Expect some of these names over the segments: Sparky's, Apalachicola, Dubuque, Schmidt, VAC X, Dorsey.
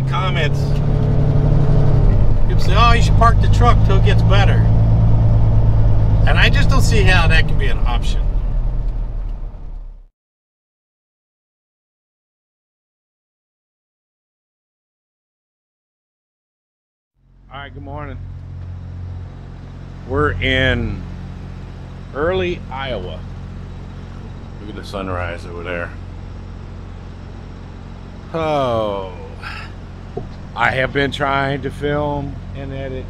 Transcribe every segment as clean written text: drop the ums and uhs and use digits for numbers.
bad comments. People say, oh, you should park the truck till it gets better. And I just don't see how that can be an option. All right, good morning. We're in early Iowa. Look at the sunrise over there. Oh, I have been trying to film and edit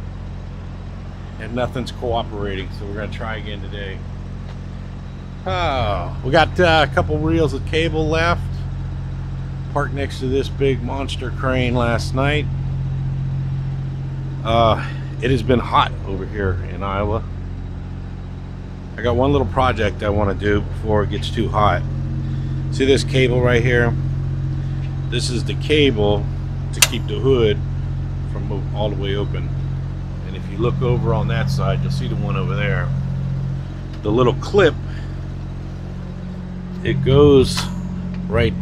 and nothing's cooperating, so we're gonna try again today. Oh, we got a couple reels of cable left. Parked next to this big monster crane last night. It has been hot over here in Iowa. I got one little project I want to do before it gets too hot. See this cable right here? This is the cable to keep the hood from all the way open. And if you look over on that side, you'll see the one over there. The little clip, it goes right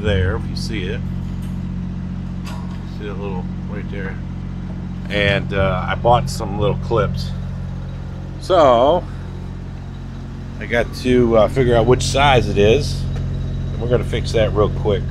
there, if you see it. See that little right there? And I bought some little clips. So I got to figure out which size it is. And we're gonna fix that real quick.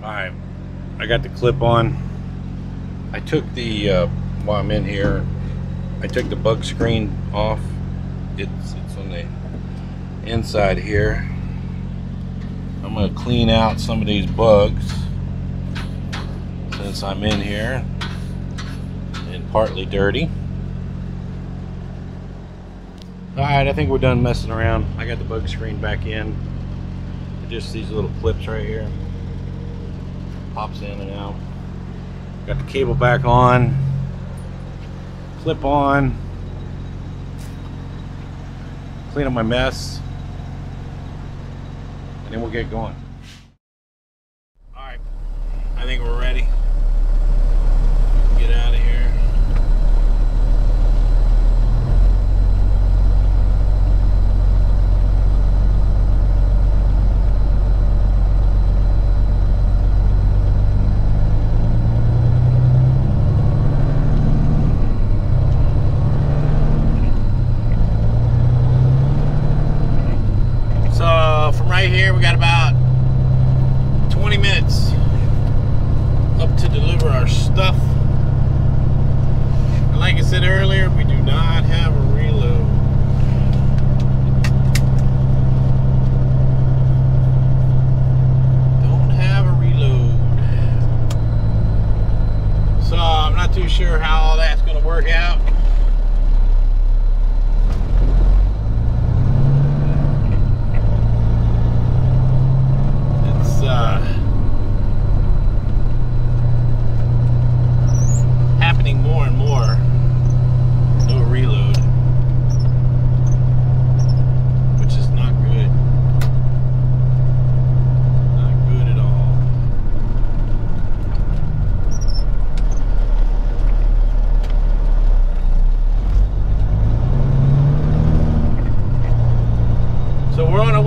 Alright, I got the clip on. I took the, while I'm in here, I took the bug screen off. It's on the inside here. I'm going to clean out some of these bugs since I'm in here and partly dirty. Alright, I think we're done messing around. I got the bug screen back in. Just these little clips right here. Pops in and out. Got the cable back on. Clip on. Clean up my mess. And then we'll get going. Alright. I think we're ready. We can get out of here. Here we got about 20 minutes up to deliver our stuff, and like I said earlier, we do not have a reload. So I'm not too sure how all that's going to work out.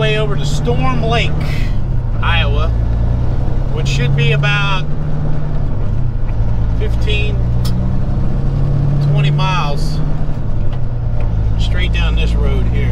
Over to Storm Lake, Iowa, which should be about 15-20 miles straight down this road here.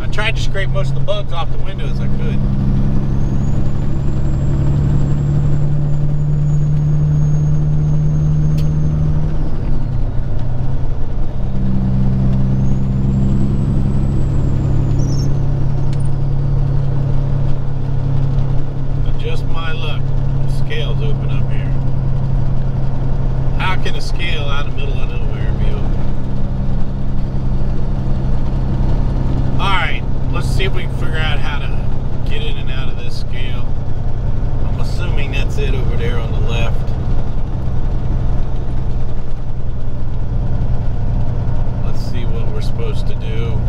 I tried to scrape most of the bugs off the window as I could. see if we can figure out how to get in and out of this scale. I'm assuming that's it over there on the left. Let's see what we're supposed to do.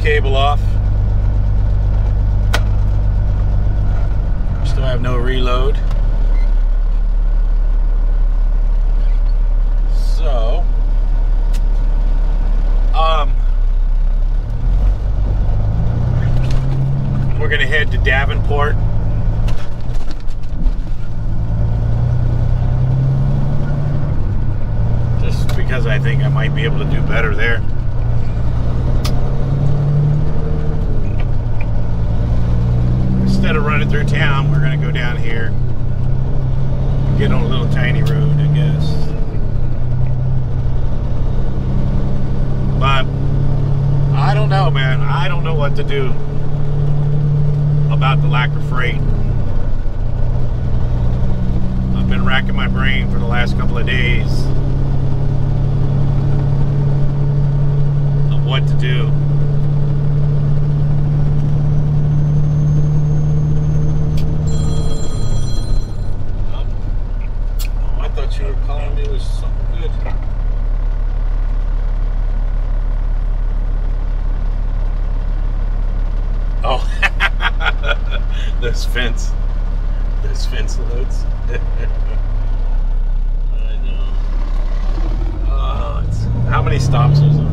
Cable off. Still have no reload. So, we're gonna head to Davenport. Just because I think I might be able to do better there. Instead of running through town, we're going to go down here, get on a little tiny road, I guess. But I don't know, man. I don't know what to do about the lack of freight. I've been racking my brain for the last couple of days of what to do. Those fence loads. I know. Oh, it's, how many stops was on that?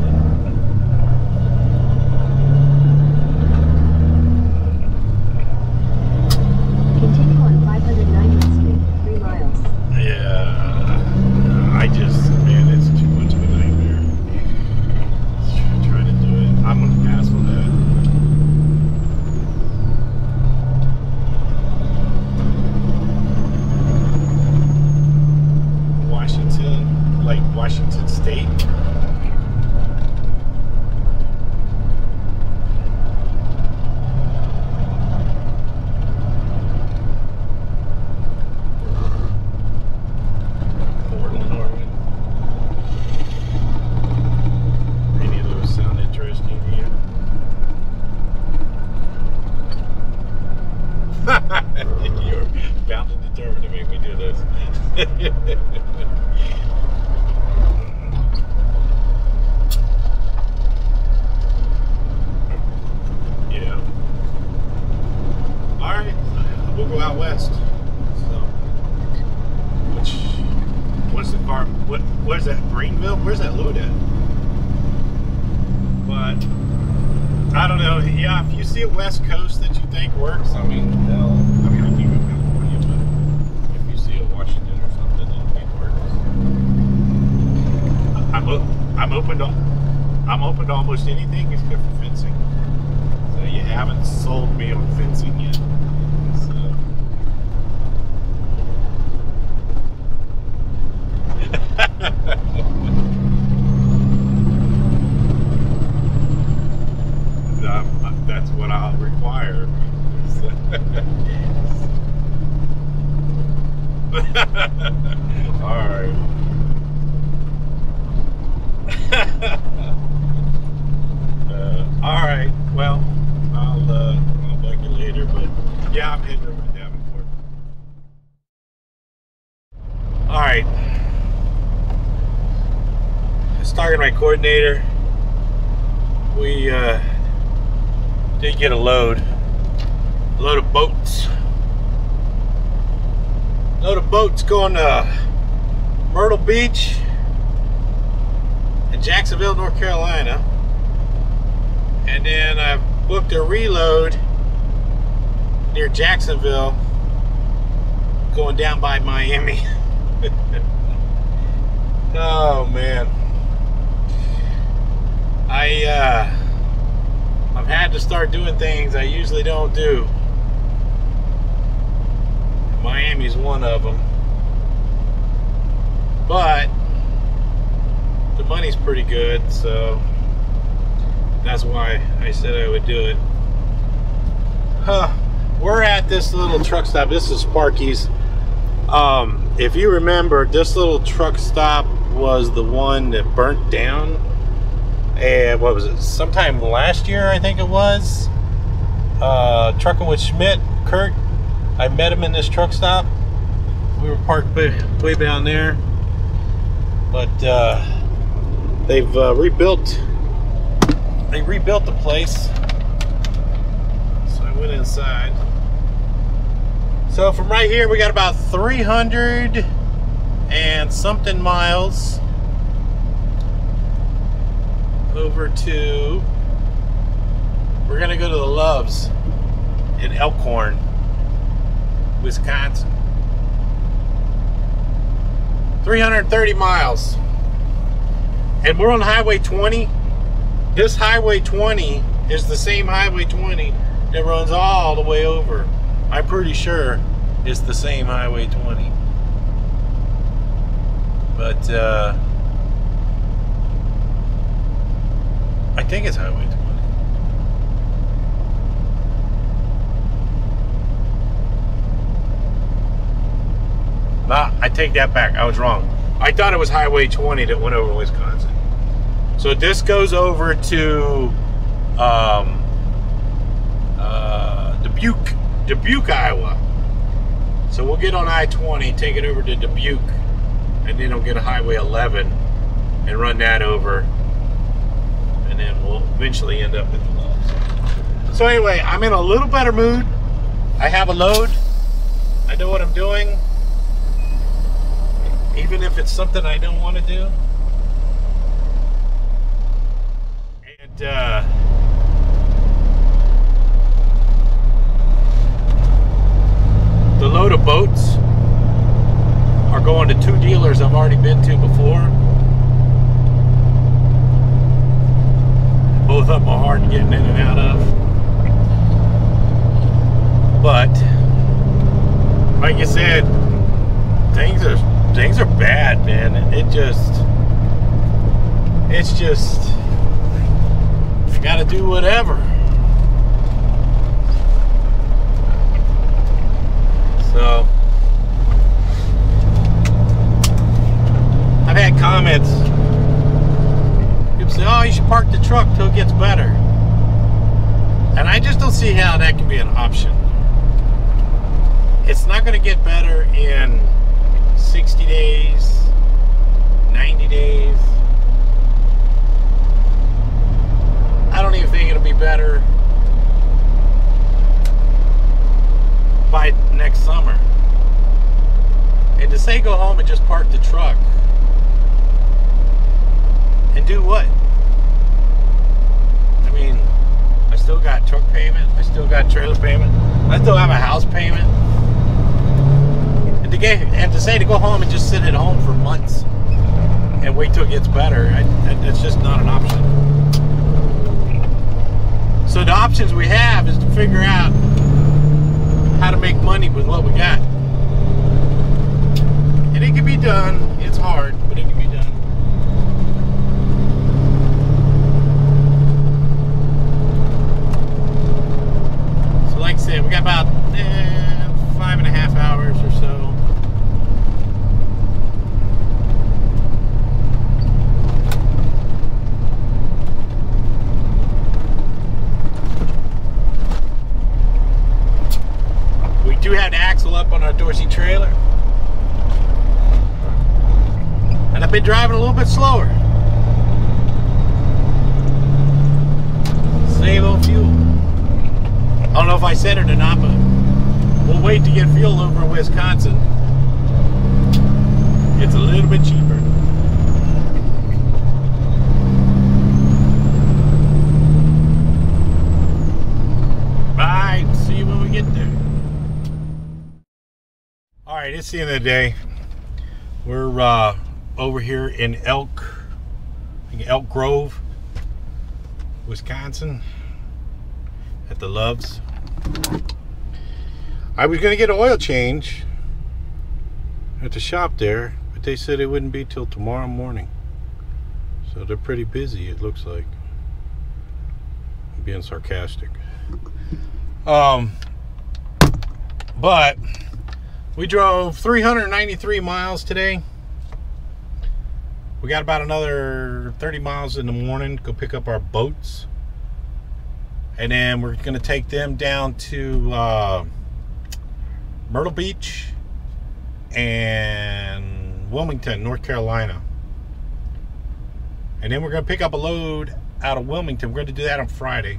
Continue on 590th Street, 3 miles. Yeah. I just, man, it's too much of a nightmare. Try to do it. I'm gonna pass on that. Washington State. this. Yeah. All right, we'll go out west. So, what's the farm? Where's that? Greenville? Where's that load at? But I don't know. Yeah, if you see a West Coast that you think works, I mean, I think of California, but if you see a Washington or something, then it works. I'm open to almost anything except for fencing. So you haven't sold me on fencing yet. That's what I'll require. All right. All right. Well, I'll bug you later. But yeah, I'm heading over to Davenport. All right. I was talking to my coordinator. We did get a load of boats. A load of boats going to Myrtle Beach and Jacksonville, North Carolina. And then I booked a reload near Jacksonville going down by Miami. Oh man. I've had to start doing things I usually don't do. Miami's one of them. But the money's pretty good, so that's why I said I would do it. Huh. We're at this little truck stop. This is Sparky's. If you remember, this little truck stop was the one that burnt down. And what was it, sometime last year, I think it was, trucking with Schmidt, Kurt. I met him in this truck stop. We were parked way down there, but they've rebuilt the place. So I went inside. So from right here we got about 300 and something miles over to, we're gonna go to the Loves in Elkhorn, Wisconsin. 330 miles, and we're on Highway 20. This Highway 20 is the same Highway 20 that runs all the way over. I'm pretty sure it's the same Highway 20, but I think it's Highway 20. Nah, I take that back. I was wrong. I thought it was Highway 20 that went over Wisconsin. So this goes over to Dubuque, Iowa. So we'll get on I-20, take it over to Dubuque, and then we'll get a Highway 11 and run that over. And then we'll eventually end up with the Loves. So anyway, I'm in a little better mood. I have a load. I know what I'm doing. Even if it's something I don't want to do. And the load of boats are going to two dealers I've already been to before. Both of them are hard getting in and out of. But like I said, things are bad, man. It's just you gotta do whatever. So I've had comments. Say, oh, you should park the truck till it gets better. And I just don't see how that can be an option. It's not going to get better in 60 days, 90 days. I don't even think it'll be better by next summer. And to say go home and just park the truck and do what? I mean, I still got truck payment, I still got trailer payment, I still have a house payment. And to say to go home and just sit at home for months and wait till it gets better, that's just not an option. So the options we have is to figure out how to make money with what we got. And it can be done. It's hard, but it can be done. So like I said, we got about 5.5 hours or so. We do have the axle up on our Dorsey trailer. And I've been driving a little bit slower. Save on fuel. I don't know if I said it or not, but we'll wait to get fuel over in Wisconsin. It's a little bit cheaper. Bye. See you when we get there. All right, it's the end of the day. We're over here in Elk Grove, Wisconsin, at the Loves. I was going to get an oil change at the shop there, but they said it wouldn't be till tomorrow morning. So they're pretty busy, it looks like. I'm being sarcastic. But we drove 393 miles today. We got about another 30 miles in the morning to go pick up our boats, and then we're going to take them down to Myrtle Beach and Wilmington, North Carolina, and then we're going to pick up a load out of Wilmington. We're going to do that on Friday,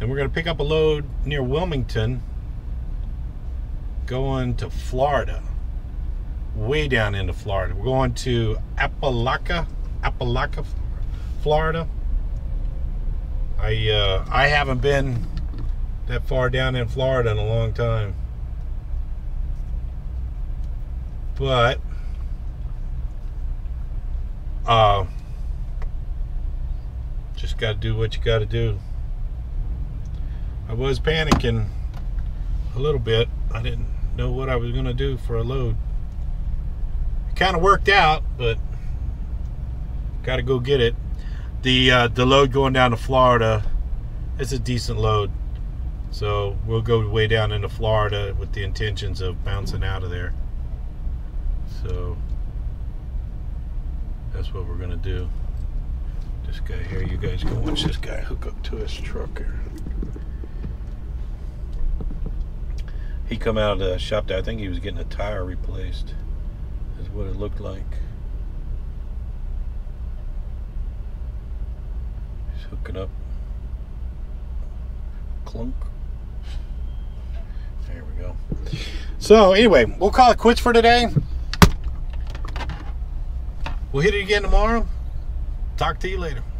and we're going to pick up a load near Wilmington going to Florida. Way down into Florida. We're going to Apalachicola, Florida. I haven't been that far down in Florida in a long time, but just got to do what you got to do. I was panicking a little bit. I didn't know what I was going to do for a load. Kind of worked out, but gotta go get it. The load going down to Florida, it's a decent load, so we'll go way down into Florida with the intentions of bouncing out of there. So that's what we're gonna do. This guy here, you guys can watch this guy hook up to his truck here. He come out of the shop there. I think he was getting a tire replaced. Is what it looked like. Just hook it up. Clunk. There we go. So anyway, we'll call it quits for today. We'll hit it again tomorrow. Talk to you later.